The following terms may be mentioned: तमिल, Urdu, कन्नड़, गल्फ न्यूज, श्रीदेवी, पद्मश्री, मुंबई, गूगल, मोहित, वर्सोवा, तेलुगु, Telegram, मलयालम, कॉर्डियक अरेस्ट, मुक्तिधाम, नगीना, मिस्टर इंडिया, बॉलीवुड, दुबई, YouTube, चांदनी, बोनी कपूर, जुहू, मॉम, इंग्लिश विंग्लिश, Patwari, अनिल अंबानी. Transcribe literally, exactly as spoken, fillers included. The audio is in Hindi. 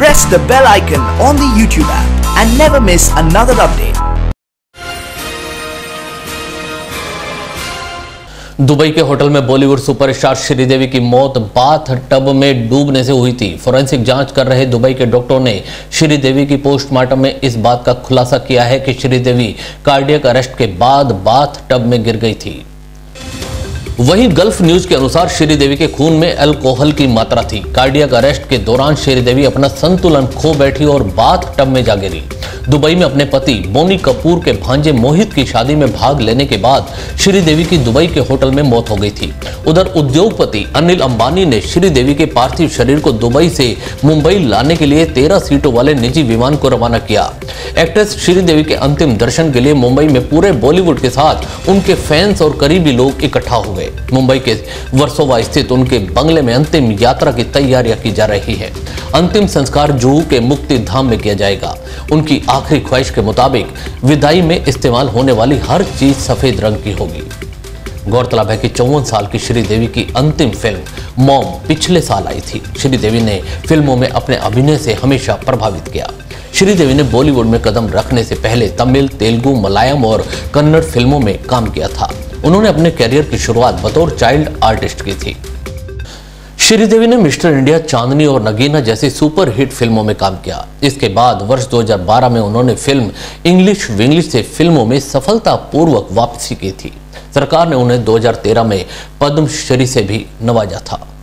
Press the bell icon on the YouTube app and never miss another update. दुबई के होटल में बॉलीवुड सुपरस्टार श्रीदेवी की मौत बाथ टब में डूबने से हुई थी। फोरेंसिक जांच कर रहे दुबई के डॉक्टरों ने श्रीदेवी की पोस्टमार्टम में इस बात का खुलासा किया है कि श्रीदेवी कार्डियक अरेस्ट के बाद बाथ टब में गिर गई थी। वहीं गल्फ न्यूज के अनुसार श्रीदेवी के खून में अल्कोहल की मात्रा थी। कार्डियक अरेस्ट के दौरान श्रीदेवी अपना संतुलन खो बैठी और बाथ टब में जा गिरी। दुबई में अपने पति बोनी कपूर के भांजे मोहित की शादी में भाग लेने के बाद श्रीदेवी की दुबई के होटल में मौत हो गई थी। उधर उद्योगपति अनिल अंबानी ने श्रीदेवी के पार्थिव शरीर को दुबई से मुंबई लाने के लिए तेरह सीटों वाले निजी विमान को रवाना किया। एक्ट्रेस श्रीदेवी के अंतिम दर्शन के लिए मुंबई में पूरे बॉलीवुड के साथ उनके फैंस और करीबी लोग इकट्ठा हो गए। मुंबई के वर्सोवा स्थित उनके बंगले में अंतिम यात्रा की तैयारियां की जा रही है। अंतिम संस्कार जुहू के मुक्तिधाम में किया जाएगा। उनकी आखिरी ख्वाहिश के मुताबिक विदाई में इस्तेमाल होने वाली हर चीज सफेद रंग की होगी। गौरतलब है कि चौवन साल की श्रीदेवी की अंतिम फिल्म मॉम पिछले साल आई थी। श्रीदेवी ने फिल्मों में अपने अभिनय से हमेशा प्रभावित किया। श्रीदेवी ने बॉलीवुड में कदम रखने से पहले तमिल, तेलुगु, मलयालम और कन्नड़ फिल्मों में काम किया था। उन्होंने अपने करियर की शुरुआत बतौर चाइल्ड आर्टिस्ट की थी। श्रीदेवी ने मिस्टर इंडिया, चांदनी और नगीना जैसी सुपरहिट फिल्मों में काम किया। इसके बाद वर्ष दो हज़ार बारह में उन्होंने फिल्म इंग्लिश विंग्लिश से फिल्मों में सफलतापूर्वक वापसी की थी। सरकार ने उन्हें दो हज़ार तेरह में पद्म श्री से भी नवाजा था।